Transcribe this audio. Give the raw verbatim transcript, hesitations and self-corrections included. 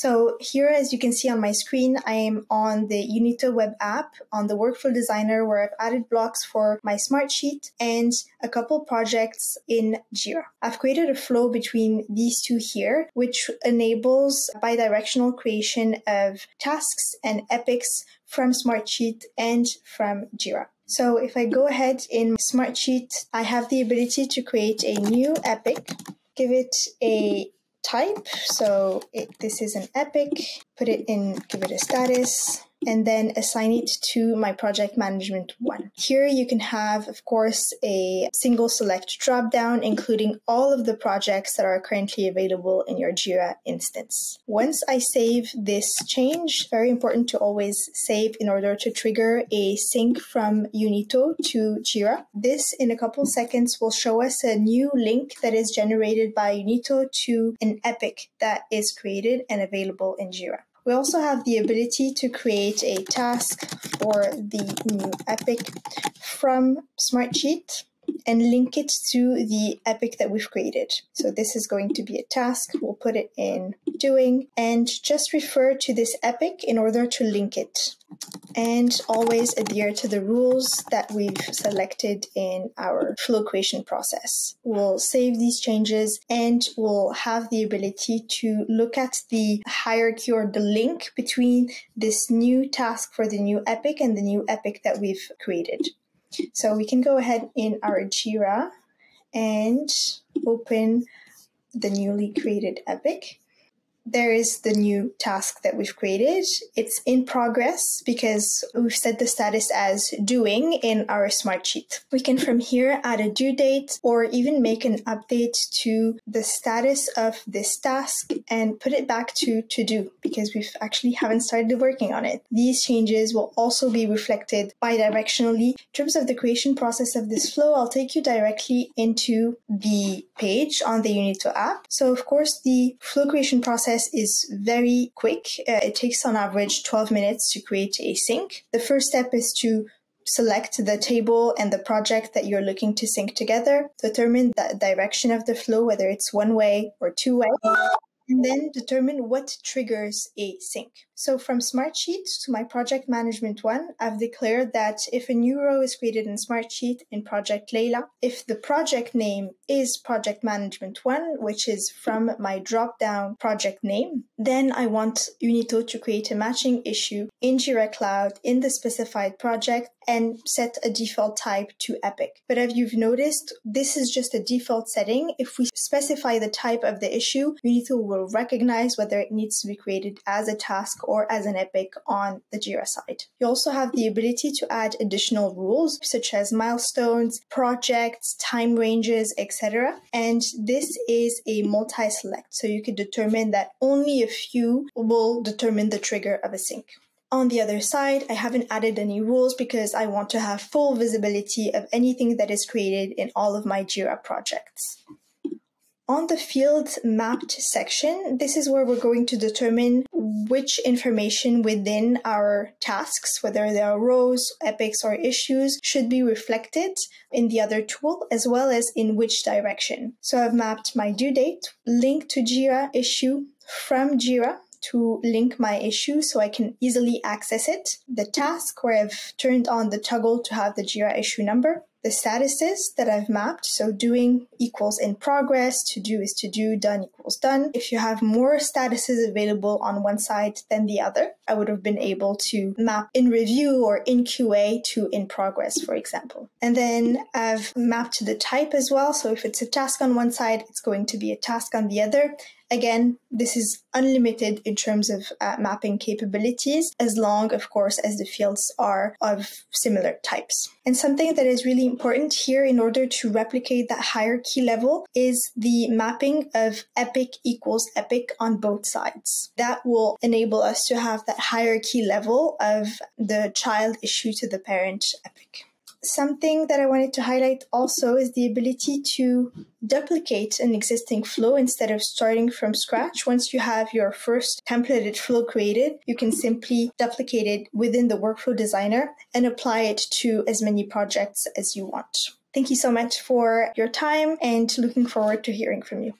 So here, as you can see on my screen, I am on the Unito web app on the workflow designer, where I've added blocks for my Smartsheet and a couple projects in Jira. I've created a flow between these two here, which enables bidirectional creation of tasks and epics from Smartsheet and from Jira. So if I go ahead in Smartsheet, I have the ability to create a new epic, give it a type, so it, this is an epic, put it in, give it a status, and then assign it to my Project Management one. Here you can have, of course, a single select dropdown, including all of the projects that are currently available in your Jira instance. Once I save this change, very important to always save in order to trigger a sync from Unito to Jira. This, in a couple seconds, will show us a new link that is generated by Unito to an epic that is created and available in Jira. We also have the ability to create a task for the new epic from Smartsheet and link it to the epic that we've created. So this is going to be a task. We'll put it in doing and just refer to this epic in order to link it. And always adhere to the rules that we've selected in our flow creation process. We'll save these changes and we'll have the ability to look at the hierarchy or the link between this new task for the new epic and the new epic that we've created. So we can go ahead in our Jira and open the newly created epic. There is the new task that we've created. It's in progress because we've set the status as doing in our Smartsheet. We can from here add a due date or even make an update to the status of this task and put it back to to do because we've actually haven't started working on it. These changes will also be reflected bidirectionally. In terms of the creation process of this flow, I'll take you directly into the page on the Unito app. So of course the flow creation process is very quick. Uh, it takes on average twelve minutes to create a sync. The first step is to select the table and the project that you're looking to sync together, determine the direction of the flow, whether it's one way or two way, and then determine what triggers a sync. So from Smartsheet to my Project Management one, I've declared that if a new row is created in Smartsheet in Project Layla, if the project name is Project Management one, which is from my drop-down project name, then I want Unito to create a matching issue in Jira Cloud in the specified project and set a default type to epic. But as you've noticed, this is just a default setting. If we specify the type of the issue, Unito will recognize whether it needs to be created as a task or as an epic on the Jira side. You also have the ability to add additional rules such as milestones, projects, time ranges, et cetera. And this is a multi-select, so you could determine that only a few will determine the trigger of a sync. On the other side, I haven't added any rules because I want to have full visibility of anything that is created in all of my Jira projects. On the field mapped section, this is where we're going to determine which information within our tasks, whether they are rows, epics, or issues, should be reflected in the other tool, as well as in which direction. So I've mapped my due date, link to Jira issue from Jira, to link my issue so I can easily access it. The task where I've turned on the toggle to have the Jira issue number. The statuses that I've mapped, so doing equals in progress, to do is to do, done equals done. If you have more statuses available on one side than the other, I would have been able to map in review or in Q A to in progress, for example. And then I've mapped the type as well. So if it's a task on one side, it's going to be a task on the other. Again, this is unlimited in terms of uh, mapping capabilities, as long, of course, as the fields are of similar types. And something that is really important here in order to replicate that hierarchy level is the mapping of epic equals epic on both sides. That will enable us to have that hierarchy level of the child issue to the parent epic. Something that I wanted to highlight also is the ability to duplicate an existing flow instead of starting from scratch. Once you have your first templated flow created, you can simply duplicate it within the workflow designer and apply it to as many projects as you want. Thank you so much for your time and looking forward to hearing from you.